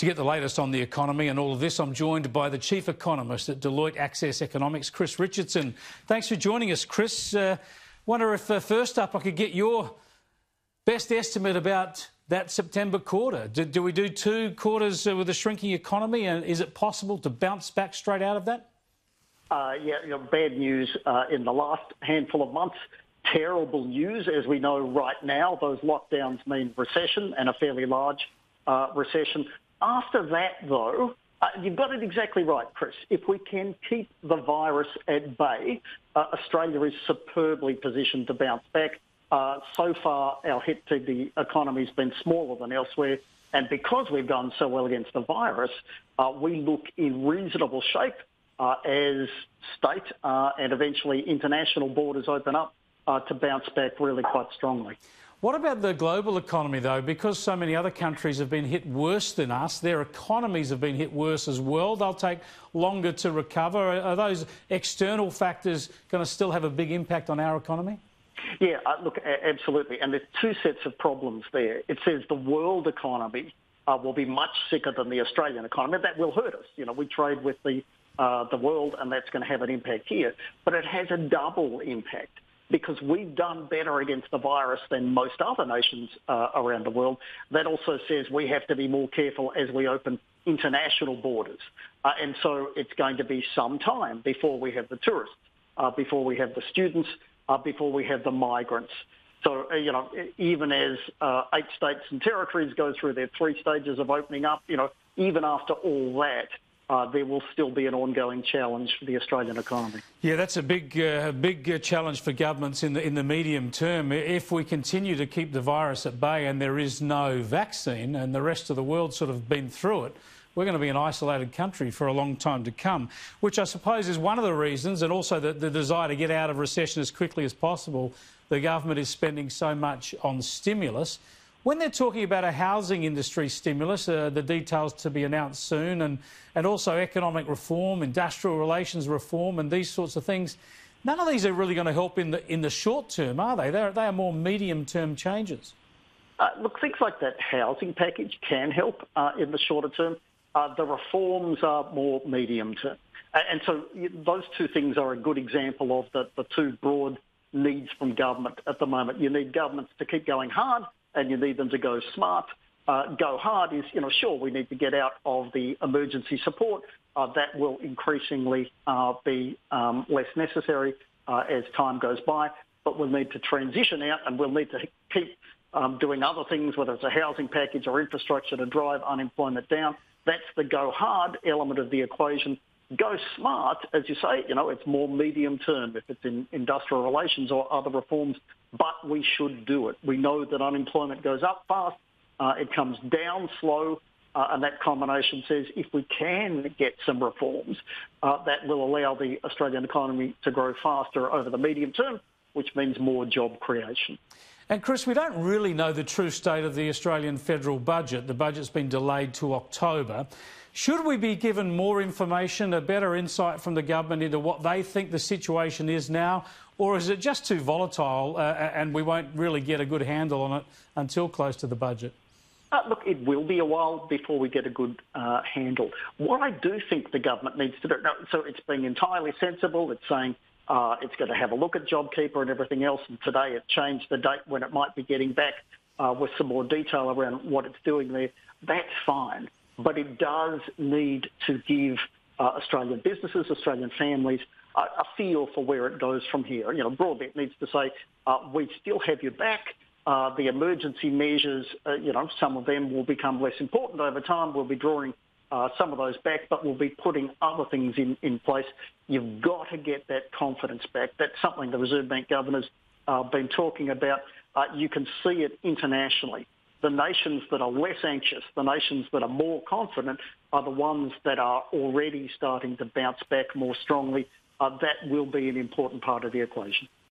To get the latest on the economy and all of this, I'm joined by the Chief Economist at Deloitte Access Economics, Chris Richardson. Thanks for joining us, Chris. Wonder if first up I could get your best estimate about that September quarter. Do we do two quarters with a shrinking economy, and is it possible to bounce back straight out of that? Yeah, you know, bad news in the last handful of months. Terrible news, as we know right now. Those lockdowns mean recession, and a fairly large recession. After that, though, you've got it exactly right, Chris. If we can keep the virus at bay, Australia is superbly positioned to bounce back. So far, our hit to the economy has been smaller than elsewhere, and because we've done so well against the virus, we look in reasonable shape as state and eventually international borders open up to bounce back really quite strongly. What about the global economy, though? Because so many other countries have been hit worse than us, their economies have been hit worse as well. They'll take longer to recover. Are those external factors going to still have a big impact on our economy? Yeah, look, absolutely. And there's two sets of problems there. It says the world economy will be much sicker than the Australian economy. That will hurt us. You know, we trade with the world, and that's going to have an impact here. But it has a double impact, because we've done better against the virus than most other nations around the world. That also says we have to be more careful as we open international borders. And so it's going to be some time before we have the tourists, before we have the students, before we have the migrants. So, you know, even as 8 states and territories go through their 3 stages of opening up, you know, even after all that, there will still be an ongoing challenge for the Australian economy. Yeah, that's a big challenge for governments in the medium term. If we continue to keep the virus at bay and there is no vaccine and the rest of the world sort of been through it, we're going to be an isolated country for a long time to come, which I suppose is one of the reasons, and also the desire to get out of recession as quickly as possible. The government is spending so much on stimulus. When they're talking about a housing industry stimulus, the details to be announced soon, and also economic reform, industrial relations reform and these sorts of things, none of these are really going to help in the short term, are they? They are more medium-term changes. Look, things like that housing package can help in the shorter term. The reforms are more medium-term. And so those two things are a good example of the two broad needs from government at the moment. You need governments to keep going hard, and you need them to go smart. Go hard is, you know, sure, we need to get out of the emergency support. That will increasingly be less necessary as time goes by. But we'll need to transition out, and we'll need to keep doing other things, whether it's a housing package or infrastructure to drive unemployment down. That's the go hard element of the equation. Go smart, as you say, you know, it's more medium term if it's in industrial relations or other reforms, but we should do it. We know that unemployment goes up fast, it comes down slow, and that combination says if we can get some reforms, that will allow the Australian economy to grow faster over the medium term, which means more job creation. And Chris, we don't really know the true state of the Australian federal budget. The budget's been delayed to October. Should we be given more information, a better insight from the government into what they think the situation is now, or is it just too volatile and we won't really get a good handle on it until close to the budget? Look, it will be a while before we get a good handle. What I do think the government needs to do, so it's being entirely sensible, it's saying, it's going to have a look at JobKeeper and everything else, and today it changed the date when it might be getting back with some more detail around what it's doing there. That's fine, but it does need to give Australian businesses, Australian families a feel for where it goes from here. You know, broadly it needs to say, we still have your back. The emergency measures, you know, some of them will become less important over time. We'll be drawing some of those back, but we'll be putting other things in place. You've got to get that confidence back. That's something the Reserve Bank governor's been talking about. You can see it internationally. The nations that are less anxious, the nations that are more confident, are the ones that are already starting to bounce back more strongly. That will be an important part of the equation.